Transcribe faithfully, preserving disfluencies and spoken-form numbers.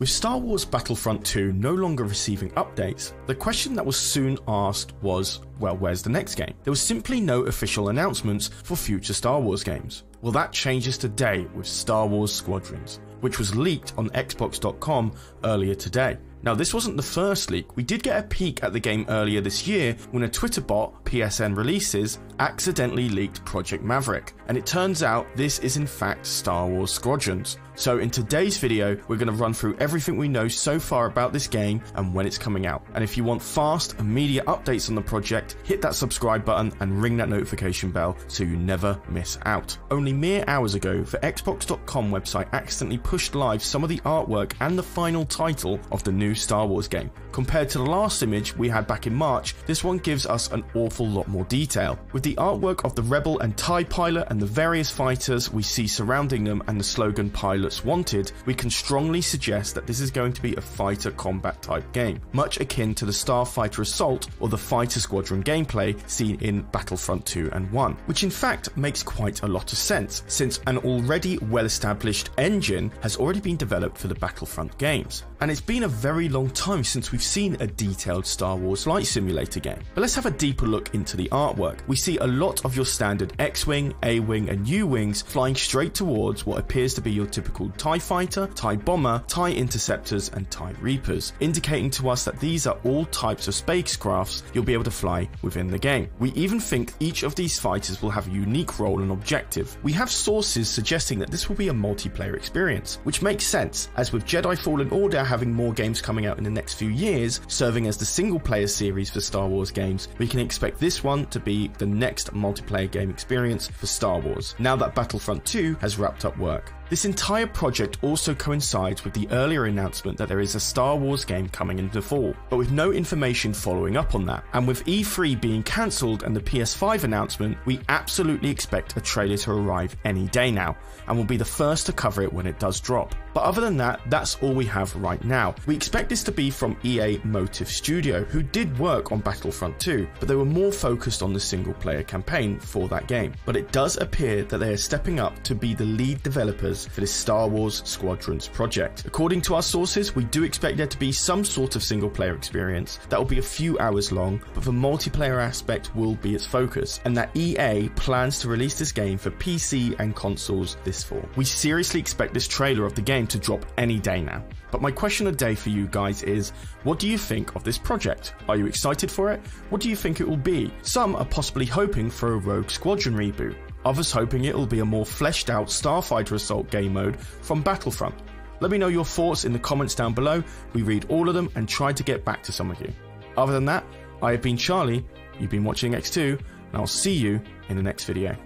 With Star Wars Battlefront two no longer receiving updates, the question that was soon asked was, well, where's the next game? There was simply no official announcements for future Star Wars games. Well, that changes today with Star Wars Squadrons, which was leaked on Xbox dot com earlier today. Now, this wasn't the first leak. We did get a peek at the game earlier this year when a Twitter bot, P S N Releases, accidentally leaked Project Maverick, and it turns out this is in fact Star Wars Squadrons. So in today's video, we're going to run through everything we know so far about this game and when it's coming out. And if you want fast, immediate updates on the project, hit that subscribe button and ring that notification bell so you never miss out. Only mere hours ago, the Xbox dot com website accidentally pushed live some of the artwork and the final title of the new Star Wars game. Compared to the last image we had back in March, this one gives us an awful lot more detail. With the artwork of the Rebel and TIE pilot and the various fighters we see surrounding them and the slogan "Pilots Wanted," we can strongly suggest that this is going to be a fighter combat type game, much akin to the Starfighter Assault or the Fighter Squadron gameplay seen in Battlefront two and one, which in fact makes quite a lot of sense since an already well-established engine has already been developed for the Battlefront games. And it's been a very Very long time since we've seen a detailed Star Wars flight simulator game. But let's have a deeper look into the artwork. We see a lot of your standard X-Wing, A-Wing and U-Wings flying straight towards what appears to be your typical TIE Fighter, TIE Bomber, TIE Interceptors and TIE Reapers, indicating to us that these are all types of spacecrafts you'll be able to fly within the game. We even think each of these fighters will have a unique role and objective. We have sources suggesting that this will be a multiplayer experience, which makes sense, as with Jedi Fallen Order having more games coming out in the next few years, serving as the single player series for Star Wars games, we can expect this one to be the next multiplayer game experience for Star Wars, now that Battlefront two has wrapped up work. This entire project also coincides with the earlier announcement that there is a Star Wars game coming in the fall, but with no information following up on that. And with E three being cancelled and the P S five announcement, we absolutely expect a trailer to arrive any day now, and will be the first to cover it when it does drop. But other than that, that's all we have right now. We expect this to be from E A Motive Studio, who did work on Battlefront two, but they were more focused on the single player campaign for that game. But it does appear that they are stepping up to be the lead developers for this Star Wars Squadrons project. According to our sources, we do expect there to be some sort of single player experience that will be a few hours long, but the multiplayer aspect will be its focus, and that E A plans to release this game for P C and consoles this fall. We seriously expect this trailer of the game to drop any day now. But my question of the day for you guys is, what do you think of this project? Are you excited for it? What do you think it will be? Some are possibly hoping for a Rogue Squadron reboot, others hoping it will be a more fleshed out Starfighter Assault game mode from Battlefront. Let me know your thoughts in the comments down below. We read all of them and try to get back to some of you. Other than that, I have been Charlie, you've been watching X two, and I'll see you in the next video.